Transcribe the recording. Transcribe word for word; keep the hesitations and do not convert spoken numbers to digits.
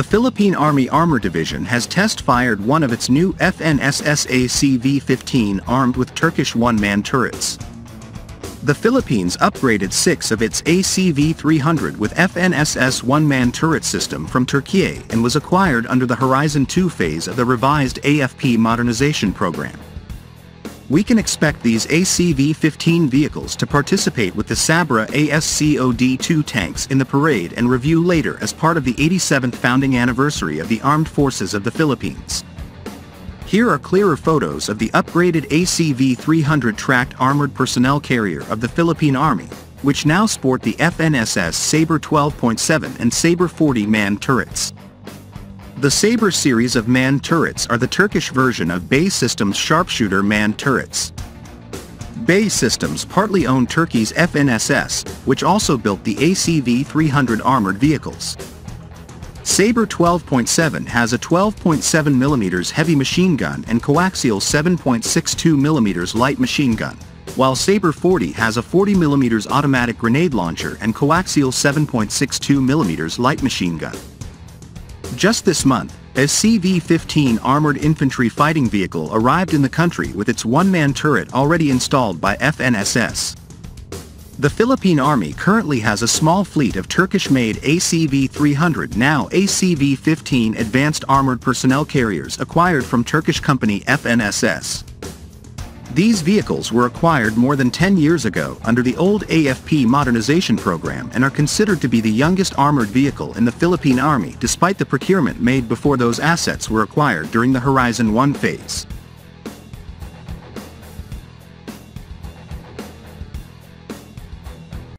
The Philippine Army Armor Division has test-fired one of its new F N S S A C V fifteen armed with Turkish one-man turrets. The Philippines upgraded six of its A C V three hundred with F N S S one-man turret system from Turkey and was acquired under the Horizon two phase of the revised A F P modernization program. We can expect these A C V fifteen vehicles to participate with the Sabrah A S C O D two tanks in the parade and review later as part of the eighty-seventh founding anniversary of the Armed Forces of the Philippines. Here are clearer photos of the upgraded A C V three hundred tracked armored personnel carrier of the Philippine Army, which now sport the F N S S Sabre twelve point seven and Sabre forty man turrets. The Sabre series of manned turrets are the Turkish version of Bay Systems' sharpshooter manned turrets. Bay Systems partly owned Turkey's F N S S, which also built the A C V three hundred armored vehicles. Sabre twelve point seven has a twelve point seven millimeter heavy machine gun and coaxial seven point six two millimeter light machine gun, while Sabre forty has a forty millimeter automatic grenade launcher and coaxial seven point six two millimeter light machine gun. Just this month, a A C V fifteen armored infantry fighting vehicle arrived in the country with its one-man turret already installed by F N S S. The Philippine Army currently has a small fleet of Turkish-made A C V three hundred, now A C V fifteen advanced armored personnel carriers acquired from Turkish company F N S S. These vehicles were acquired more than ten years ago under the old A F P modernization program and are considered to be the youngest armored vehicle in the Philippine Army despite the procurement made before those assets were acquired during the Horizon one phase.